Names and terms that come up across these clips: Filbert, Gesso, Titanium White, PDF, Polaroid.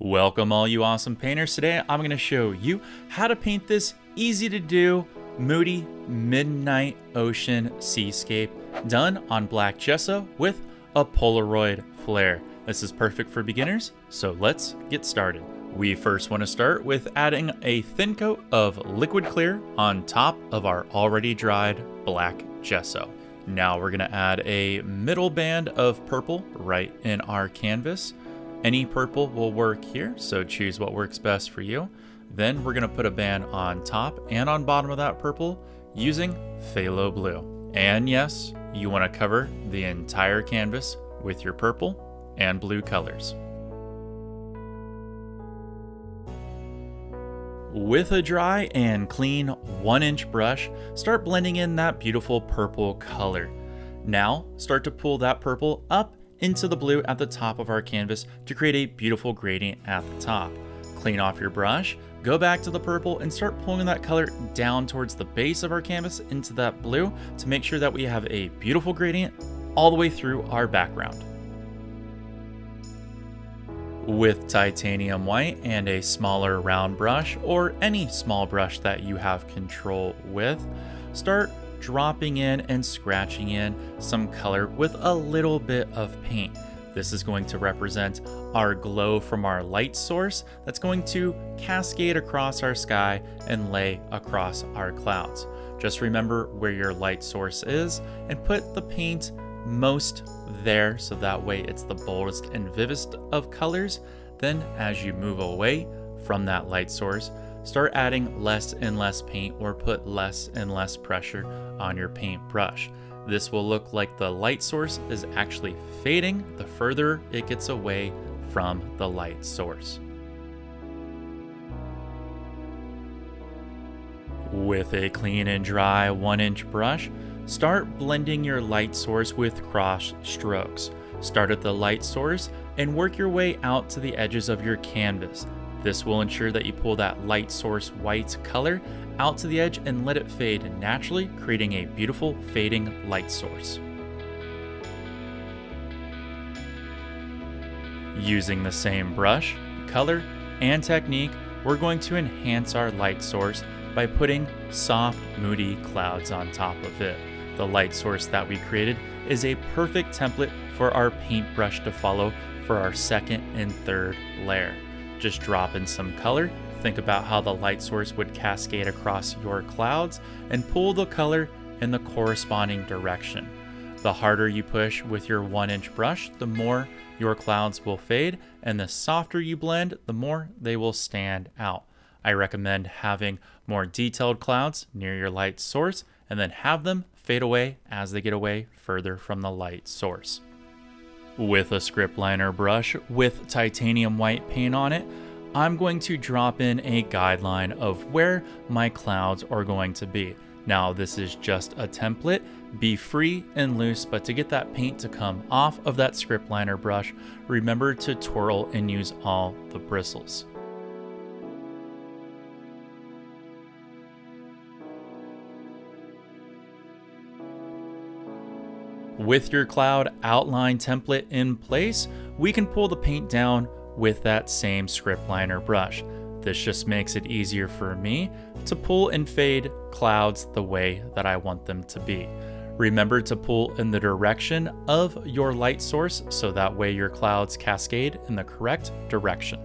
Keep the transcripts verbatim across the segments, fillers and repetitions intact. Welcome all you awesome painters. Today I'm going to show you how to paint this easy to do moody midnight ocean seascape done on black gesso with a Polaroid flare. This is perfect for beginners, so let's get started. We first want to start with adding a thin coat of liquid clear on top of our already dried black gesso. Now we're going to add a middle band of purple right in our canvas. Any purple will work here, so choose what works best for you. Then we're gonna put a band on top and on bottom of that purple using phthalo blue. And yes, you wanna cover the entire canvas with your purple and blue colors. With a dry and clean one inch brush, start blending in that beautiful purple color. Now start to pull that purple up into the blue at the top of our canvas to create a beautiful gradient at the top. Clean off your brush, go back to the purple and start pulling that color down towards the base of our canvas into that blue to make sure that we have a beautiful gradient all the way through our background. With titanium white and a smaller round brush or any small brush that you have control with, start dropping in and scratching in some color with a little bit of paint. This is going to represent our glow from our light source that's going to cascade across our sky and lay across our clouds. Just remember where your light source is and put the paint most there so that way it's the boldest and vivest of colors. Then as you move away from that light source, start adding less and less paint or put less and less pressure on your paintbrush. This will look like the light source is actually fading the further it gets away from the light source. With a clean and dry one inch brush, start blending your light source with cross strokes. Start at the light source and work your way out to the edges of your canvas. This will ensure that you pull that light source white color out to the edge and let it fade naturally, creating a beautiful fading light source. Using the same brush, color, and technique, we're going to enhance our light source by putting soft, moody clouds on top of it. The light source that we created is a perfect template for our paintbrush to follow for our second and third layer. Just drop in some color, think about how the light source would cascade across your clouds, and pull the color in the corresponding direction. The harder you push with your one inch brush, the more your clouds will fade, and the softer you blend, the more they will stand out. I recommend having more detailed clouds near your light source, and then have them fade away as they get away further from the light source. With a script liner brush with titanium white paint on it, I'm going to drop in a guideline of where my clouds are going to be. Now this is just a template, be free and loose, but to get that paint to come off of that script liner brush, remember to twirl and use all the bristles. With your cloud outline template in place, we can pull the paint down with that same script liner brush. This just makes it easier for me to pull and fade clouds the way that I want them to be. Remember to pull in the direction of your light source so that way your clouds cascade in the correct direction.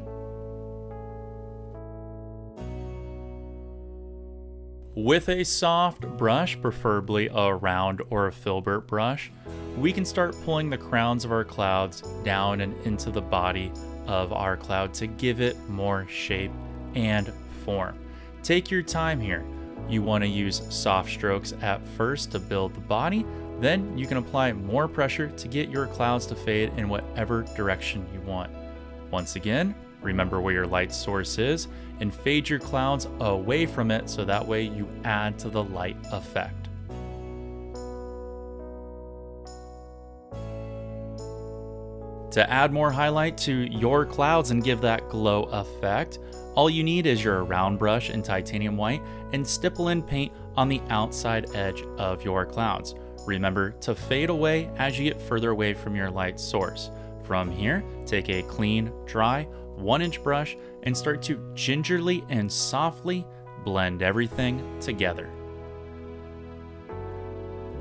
With a soft brush, preferably a round or a Filbert brush, we can start pulling the crowns of our clouds down and into the body of our cloud to give it more shape and form. Take your time here. You want to use soft strokes at first to build the body, then you can apply more pressure to get your clouds to fade in whatever direction you want. Once again, remember where your light source is and fade your clouds away from it so that way you add to the light effect. To add more highlight to your clouds and give that glow effect, all you need is your round brush in titanium white and stipple in paint on the outside edge of your clouds. Remember to fade away as you get further away from your light source. From here, take a clean, dry, one inch brush and start to gingerly and softly blend everything together.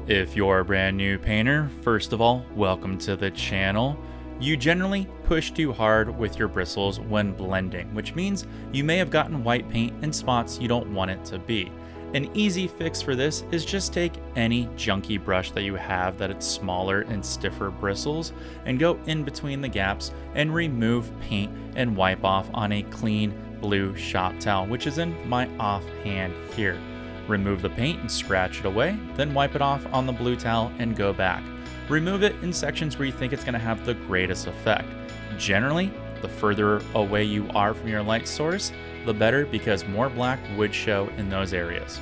If you're a brand new painter, first of all, welcome to the channel. You generally push too hard with your bristles when blending, which means you may have gotten white paint in spots you don't want it to be. An easy fix for this is just take any junky brush that you have that it's smaller and stiffer bristles and go in between the gaps and remove paint and wipe off on a clean blue shop towel, which is in my offhand here. Remove the paint and scratch it away, then wipe it off on the blue towel and go back. Remove it in sections where you think it's going to have the greatest effect. Generally, the further away you are from your light source, the better, because more black would show in those areas.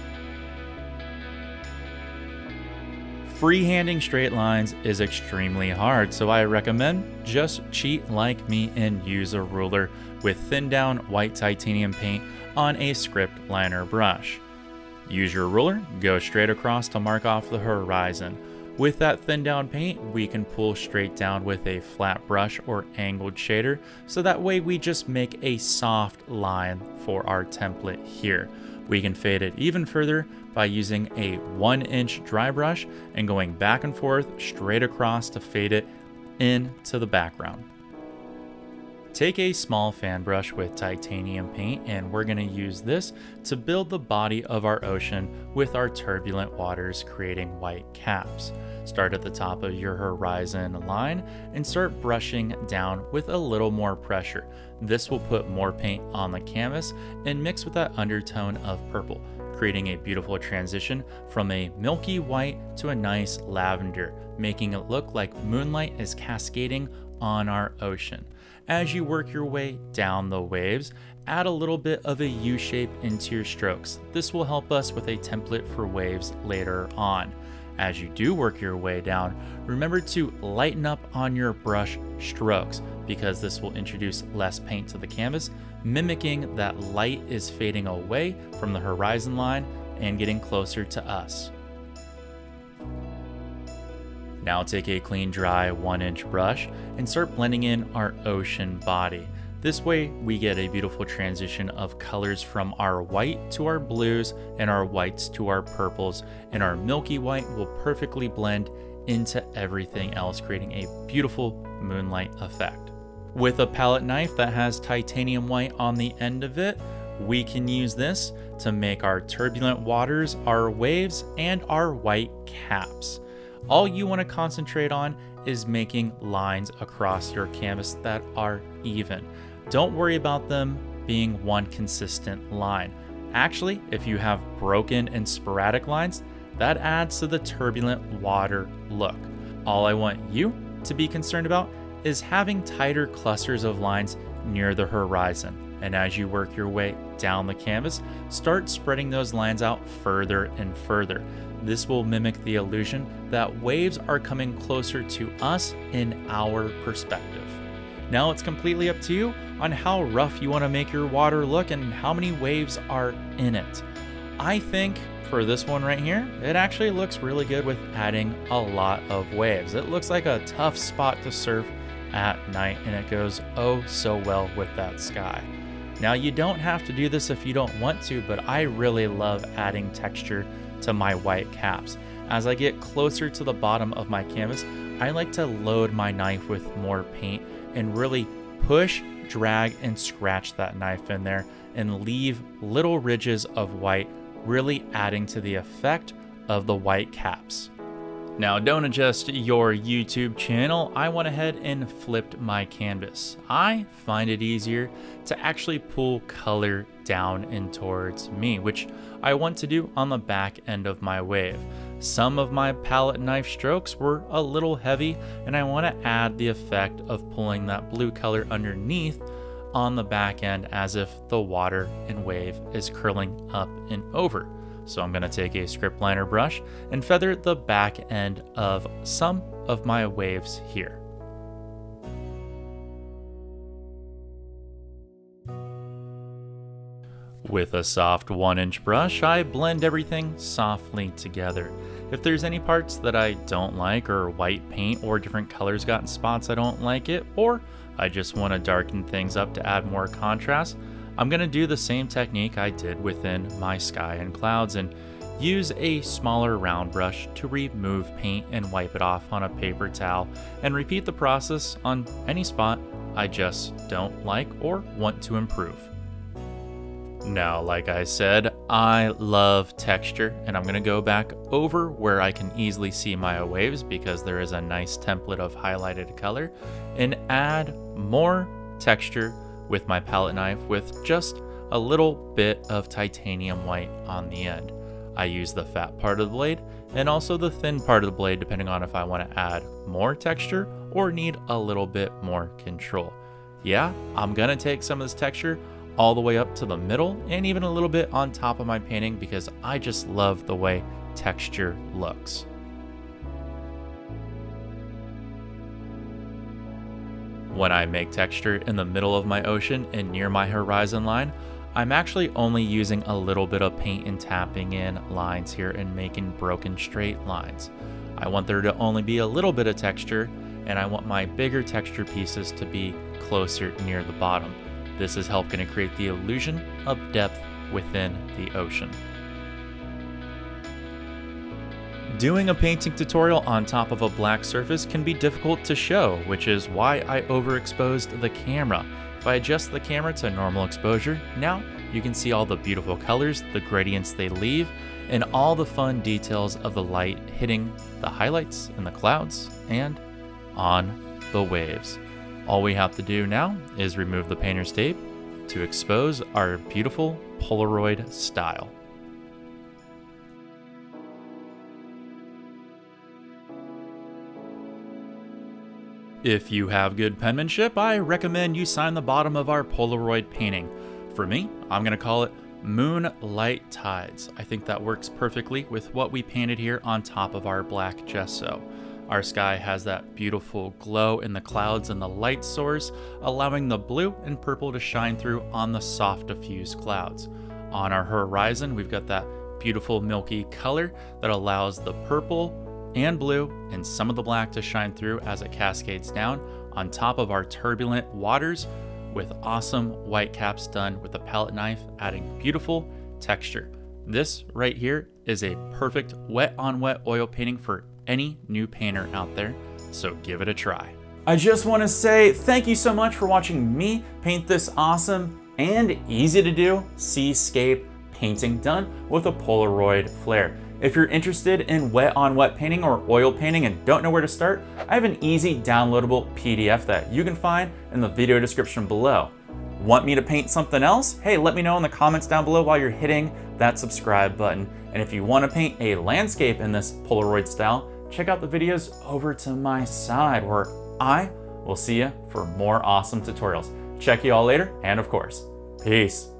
Freehanding straight lines is extremely hard, so I recommend just cheat like me and use a ruler with thinned down white titanium paint on a script liner brush. Use your ruler, go straight across to mark off the horizon. With that thinned down paint, we can pull straight down with a flat brush or angled shader, so that way we just make a soft line for our template here. We can fade it even further by using a one inch dry brush and going back and forth straight across to fade it into the background. Take a small fan brush with titanium paint, and we're going to use this to build the body of our ocean with our turbulent waters, creating white caps. Start at the top of your horizon line and start brushing down with a little more pressure. This will put more paint on the canvas and mix with that undertone of purple, creating a beautiful transition from a milky white to a nice lavender, making it look like moonlight is cascading on our ocean. As you work your way down the waves, add a little bit of a U shape into your strokes. This will help us with a template for waves later on. As you do work your way down, remember to lighten up on your brush strokes, because this will introduce less paint to the canvas, mimicking that light is fading away from the horizon line and getting closer to us. Now take a clean, dry one inch brush and start blending in our ocean body. This way we get a beautiful transition of colors from our white to our blues and our whites to our purples, and our milky white will perfectly blend into everything else, creating a beautiful moonlight effect. With a palette knife that has titanium white on the end of it, we can use this to make our turbulent waters, our waves, and our white caps. All you want to concentrate on is making lines across your canvas that are even. Don't worry about them being one consistent line. Actually, if you have broken and sporadic lines, that adds to the turbulent water look. All I want you to be concerned about is having tighter clusters of lines near the horizon. And as you work your way down the canvas, start spreading those lines out further and further. This will mimic the illusion that waves are coming closer to us in our perspective. Now it's completely up to you on how rough you want to make your water look and how many waves are in it. I think for this one right here, it actually looks really good with adding a lot of waves. It looks like a tough spot to surf at night, and it goes oh so well with that sky. Now you don't have to do this if you don't want to, but I really love adding texture to my white caps. As I get closer to the bottom of my canvas, I like to load my knife with more paint and really push, drag, and scratch that knife in there and leave little ridges of white, really adding to the effect of the white caps. Now, don't adjust your YouTube channel. I went ahead and flipped my canvas. I find it easier to actually pull color down and towards me, which I want to do on the back end of my wave. Some of my palette knife strokes were a little heavy, and I want to add the effect of pulling that blue color underneath on the back end, as if the water and wave is curling up and over. So I'm going to take a script liner brush and feather the back end of some of my waves here. With a soft one inch brush, I blend everything softly together. If there's any parts that I don't like, or white paint or different colors got in spots I don't like it, or I just want to darken things up to add more contrast, I'm going to do the same technique I did within my sky and clouds and use a smaller round brush to remove paint and wipe it off on a paper towel, and repeat the process on any spot I just don't like or want to improve. Now, like I said, I love texture, and I'm gonna go back over where I can easily see my waves because there is a nice template of highlighted color, and add more texture with my palette knife with just a little bit of titanium white on the end. I use the fat part of the blade and also the thin part of the blade depending on if I want to add more texture or need a little bit more control. Yeah, I'm gonna take some of this texture all the way up to the middle and even a little bit on top of my painting because I just love the way texture looks. When I make texture in the middle of my ocean and near my horizon line, I'm actually only using a little bit of paint and tapping in lines here and making broken straight lines. I want there to only be a little bit of texture, and I want my bigger texture pieces to be closer near the bottom. This is helping to create the illusion of depth within the ocean. Doing a painting tutorial on top of a black surface can be difficult to show, which is why I overexposed the camera. If I adjust the camera to normal exposure, now you can see all the beautiful colors, the gradients they leave, and all the fun details of the light hitting the highlights in the clouds and on the waves. All we have to do now is remove the painter's tape to expose our beautiful Polaroid style. If you have good penmanship, I recommend you sign the bottom of our Polaroid painting. For me, I'm going to call it Moonlight Tides. I think that works perfectly with what we painted here on top of our black gesso. Our sky has that beautiful glow in the clouds and the light source, allowing the blue and purple to shine through on the soft diffuse clouds. On our horizon, we've got that beautiful milky color that allows the purple and blue and some of the black to shine through as it cascades down on top of our turbulent waters, with awesome white caps done with a palette knife, adding beautiful texture. This right here is a perfect wet on wet oil painting for any new painter out there, so give it a try. I just want to say thank you so much for watching me paint this awesome and easy to do seascape painting done with a Polaroid flare. If you're interested in wet on wet painting or oil painting and don't know where to start, I have an easy downloadable P D F that you can find in the video description below. Want me to paint something else? Hey, let me know in the comments down below while you're hitting that subscribe button. And if you want to paint a landscape in this Polaroid style, check out the videos over to my side where I will see you for more awesome tutorials. Check you all later, and of course, peace.